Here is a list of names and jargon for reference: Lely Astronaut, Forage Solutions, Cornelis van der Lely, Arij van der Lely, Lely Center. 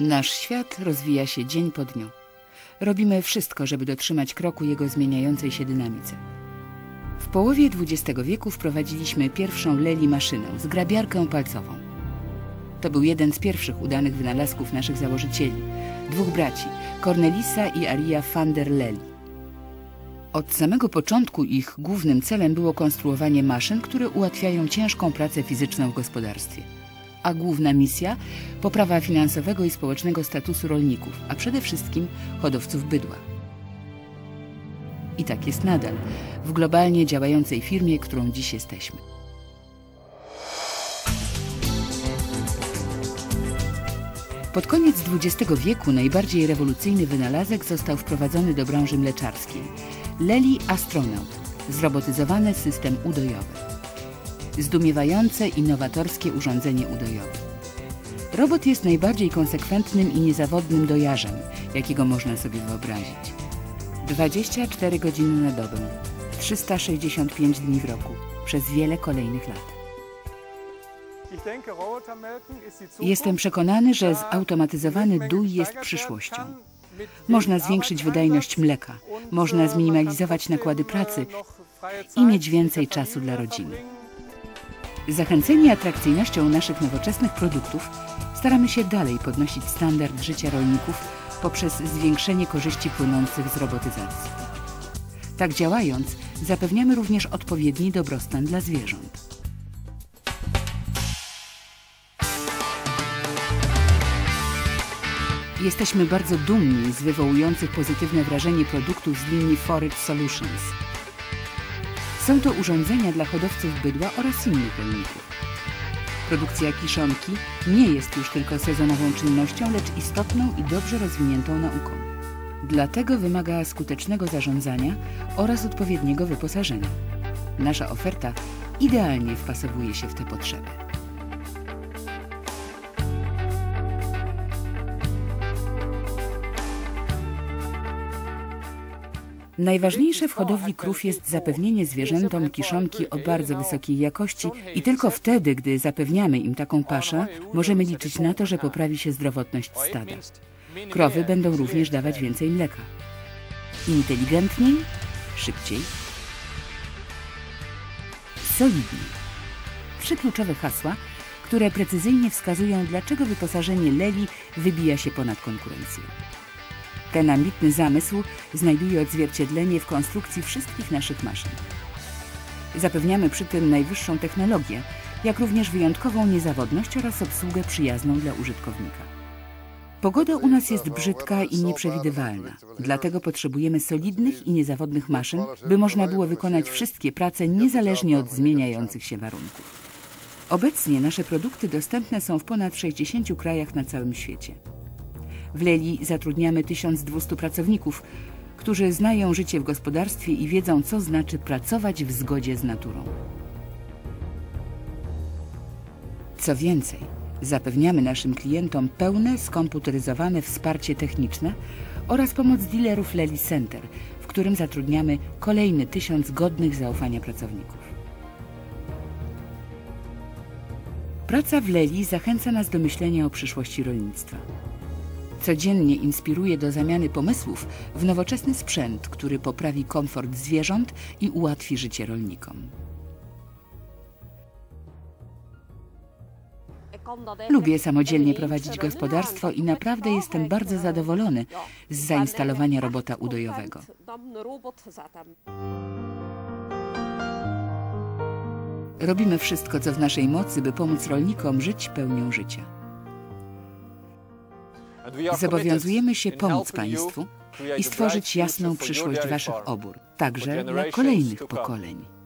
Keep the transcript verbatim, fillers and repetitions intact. Nasz świat rozwija się dzień po dniu. Robimy wszystko, żeby dotrzymać kroku jego zmieniającej się dynamice. W połowie dwudziestego wieku wprowadziliśmy pierwszą Lely maszynę, zgrabiarkę palcową. To był jeden z pierwszych udanych wynalazków naszych założycieli, dwóch braci, Cornelisa i Arija van der Lely. Od samego początku ich głównym celem było konstruowanie maszyn, które ułatwiają ciężką pracę fizyczną w gospodarstwie. A główna misja – poprawa finansowego i społecznego statusu rolników, a przede wszystkim hodowców bydła. I tak jest nadal w globalnie działającej firmie, którą dziś jesteśmy. Pod koniec dwudziestego wieku najbardziej rewolucyjny wynalazek został wprowadzony do branży mleczarskiej – Lely Astronaut, zrobotyzowany system udojowy. Zdumiewające i nowatorskie urządzenie udojowe. Robot jest najbardziej konsekwentnym i niezawodnym dojarzem, jakiego można sobie wyobrazić. dwadzieścia cztery godziny na dobę, trzysta sześćdziesiąt pięć dni w roku, przez wiele kolejnych lat. Jestem przekonany, że zautomatyzowany dój jest przyszłością. Można zwiększyć wydajność mleka, można zminimalizować nakłady pracy i mieć więcej czasu dla rodziny. Zachęceni atrakcyjnością naszych nowoczesnych produktów staramy się dalej podnosić standard życia rolników poprzez zwiększenie korzyści płynących z robotyzacji. Tak działając, zapewniamy również odpowiedni dobrostan dla zwierząt. Jesteśmy bardzo dumni z wywołujących pozytywne wrażenie produktów z linii Forage Solutions. Są to urządzenia dla hodowców bydła oraz innych rolników. Produkcja kiszonki nie jest już tylko sezonową czynnością, lecz istotną i dobrze rozwiniętą nauką. Dlatego wymaga skutecznego zarządzania oraz odpowiedniego wyposażenia. Nasza oferta idealnie wpasowuje się w te potrzeby. Najważniejsze w hodowli krów jest zapewnienie zwierzętom kiszonki o bardzo wysokiej jakości i tylko wtedy, gdy zapewniamy im taką paszę, możemy liczyć na to, że poprawi się zdrowotność stada. Krowy będą również dawać więcej mleka. Inteligentniej, szybciej, solidniej. Trzy kluczowe hasła, które precyzyjnie wskazują, dlaczego wyposażenie Lely wybija się ponad konkurencję. Ten ambitny zamysł znajduje odzwierciedlenie w konstrukcji wszystkich naszych maszyn. Zapewniamy przy tym najwyższą technologię, jak również wyjątkową niezawodność oraz obsługę przyjazną dla użytkownika. Pogoda u nas jest brzydka i nieprzewidywalna, dlatego potrzebujemy solidnych i niezawodnych maszyn, by można było wykonać wszystkie prace niezależnie od zmieniających się warunków. Obecnie nasze produkty dostępne są w ponad sześćdziesięciu krajach na całym świecie. W Lely zatrudniamy tysiąc dwustu pracowników, którzy znają życie w gospodarstwie i wiedzą, co znaczy pracować w zgodzie z naturą. Co więcej, zapewniamy naszym klientom pełne, skomputeryzowane wsparcie techniczne oraz pomoc dealerów Lely Center, w którym zatrudniamy kolejny tysiąc godnych zaufania pracowników. Praca w Lely zachęca nas do myślenia o przyszłości rolnictwa. Codziennie inspiruje do zamiany pomysłów w nowoczesny sprzęt, który poprawi komfort zwierząt i ułatwi życie rolnikom. Lubię samodzielnie prowadzić gospodarstwo i naprawdę jestem bardzo zadowolony z zainstalowania robota udojowego. Robimy wszystko, co w naszej mocy, by pomóc rolnikom żyć pełnią życia. Zobowiązujemy się pomóc Państwu i stworzyć jasną przyszłość Waszych obór, także dla kolejnych pokoleń.